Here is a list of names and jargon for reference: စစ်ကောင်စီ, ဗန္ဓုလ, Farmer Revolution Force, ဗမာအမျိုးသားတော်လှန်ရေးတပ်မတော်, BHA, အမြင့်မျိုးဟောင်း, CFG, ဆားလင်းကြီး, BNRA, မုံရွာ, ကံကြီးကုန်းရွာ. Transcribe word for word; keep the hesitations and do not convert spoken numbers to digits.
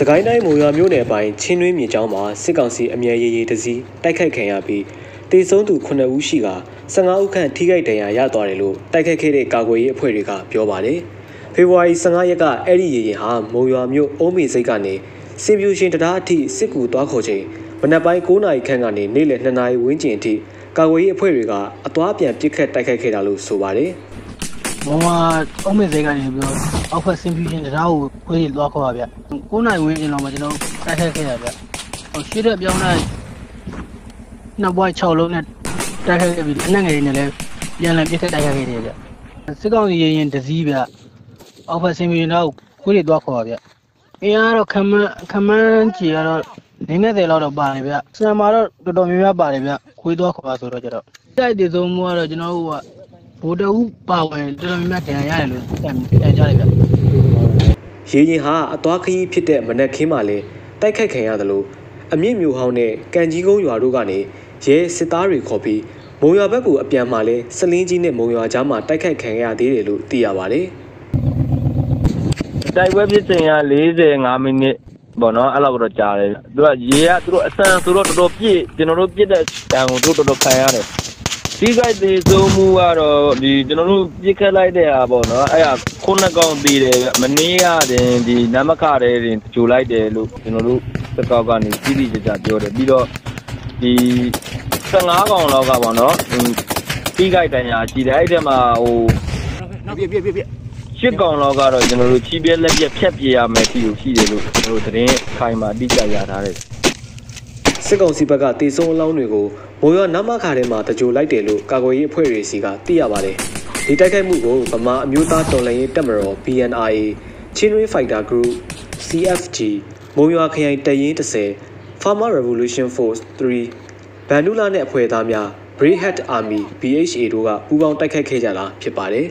สกายไนมูราမျိုးနယ်ပိုင်းချင်းတွင်းမြေကျောင်းမှာစစ်ကောင်စီအမြဲရေရေတစည်းတိုက်ခတ်ခံရပြီးတေဆုံးသူခုနှစ်ဦးရှိကဆယ့်ငါးဦးခန့်ထိခိုက်ဒဏ်ရာရသွားတယ်လို့တိုက်ခတ်ခဲ့တဲ့ကာကွယ်ရေးအဖွဲ့တွေကပြောပါတယ်။ဖေဖော်ဝါရီလဆယ့်ငါးရက်ကအဲ့ဒီရေရေဟာမုံရွာမျိုးအုံးမေစိတ်ကနေစင်ပြူရှင်တံတားအထိစစ်ကူသွားခေါ်ချိန်မနက်ပိုင်းကိုးနာရီခန့်ကနေနေ့လယ်နှစ်နာရီဝန်းကျင်အထိကာကွယ်ရေးအဖွဲ့တွေကအသွားပြန်ပစ်ခတ်တိုက်ခတ်ခဲ့တာလို့ဆိုပါတယ်။မုံရွာအုံးမေစိတ်ကနေပြီးတော့အောက်ဖက်စင်ပြူရှင်တံတားကိုခွေးတွေသွားခေါ်ပါဗျ။ကိုးနာရီဝန်းကျင်လောက်မှာကျွန်တော်တိုက်ခတ်ခဲ့တာဗျ။ဟိုရှိတဲ့ပြောင်းလိုက်နောက်ဘွား၆လုံးနဲ့တိုက်ခတ်ခဲ့ပြီးအနက်ငယ်တွေနဲ့လည်းပြန်လည်ပြစ်ခတ်တိုက်ခတ်ခဲ့တယ်ဗျ။စစ်ကောင်စီရင်ရင်တစည်းဗျ။အောက်ဖက်စင်ပြူရှင်တံတားကိုခွေးတွေသွားခေါ်ပါဗျ။အင်းအားတော့ခမန်းခမန်းကြီးကတော့နေနေတယ်လောက်တော့ပါတယ်ဗျ။ဆံမှာတော့တော်တော်များများပါတယ်ဗျ။ခွေးသွားခေါ်ပါဆိုတော့ကျတော့တိုက်တည်ဆုံးမှုကတော့ကျွန်တော်တို့ကဗိုလ်တူပါဝင်တော်တော်များများတင်ရတယ်လို့တင်ကြတယ်ဗျ။ရေရင်ဟာအသွားခရီးဖြစ်တဲ့မနက်ခင်းမှာလေတိုက်ခိုက်ခံရတယ်လို့အမြင့်မျိုးဟောင်းနဲ့ကံကြီးကုန်းရွာတို့ကနေရဲစစ်သားတွေခေါ်ပြီးမုံရွာဘက်ကိုအပြန်မှာလေစလင်းကြီးနဲ့မုံရွာကြားမှာတိုက်ခိုက်ခံရသေးတယ်လို့သိရပါတယ်။တိုက်ပွဲဖြစ်စဉ်ကလေးဆယ်ငါးမိနစ်ပေါ့နော်အဲ့လောက်တော့ကြာတယ်သူကရေကသူတို့အဆန်ဆိုတော့တော်တော်ပြည့်ကျွန်တော်တို့ပြည့်တဲ့တန်ကိုသူတို့တော်တော်ခံရတယ်စီးကြိုက်သေးဆုံးမှုကတော့ဒီကျွန်တော်တို့ပြစ်ခတ်လိုက်တဲ့ဟာပေါ့နော်အဲ့ဒါခုနှစ်ကောင်သေးတယ်မနေရတယ်ဒီနမခတဲ့တင်ကြိုလိုက်တယ်လို့ကျွန်တော်တို့စကောက်ကနေကြီးကြီးကြကြပြောတယ်ပြီးတော့ဒီဆယ့်ငါးကောင်လောက်ကပေါ့နော်စီးကြိုက်တန်ရာကြီးတယ်အဲ့ဒီမှာဟိုပြည့်ပြည့်ပြည့်ရှစ်ကောင်လောက်ကတော့ကျွန်တော်တို့ချီးပြဲလက်ပြဖြတ်ပြရမယ်ဖြစ်လို့ရှိတယ်လို့ကျွန်တော်တို့သတင်းခိုင်မှာတိကျရထားတယ်စစ်ကောင်စီဘက်ကတေဆုံးအလောင်းတွေကိုမိုးရွာနမခါထဲမှာတကြိုလိုက်တယ်လို့ကာကွယ်ရေးအဖွဲ့တွေစီကသိရပါတယ်ဒီတိုက်ခိုက်မှုကိုဗမာအမျိုးသားတော်လှန်ရေးတပ်မတော် B N R A ချင်းတွင်း Fighter Group C F G မိုးရွာခရိုင်တရင်တစ်ဆယ် Farmer Revolution Force three ဘန်ဒူလာနဲ့အဖွဲ့သားများ Brigade Army B H A တို့ကပူးပေါင်းတိုက်ခိုက်ခဲ့ကြတာဖြစ်ပါတယ်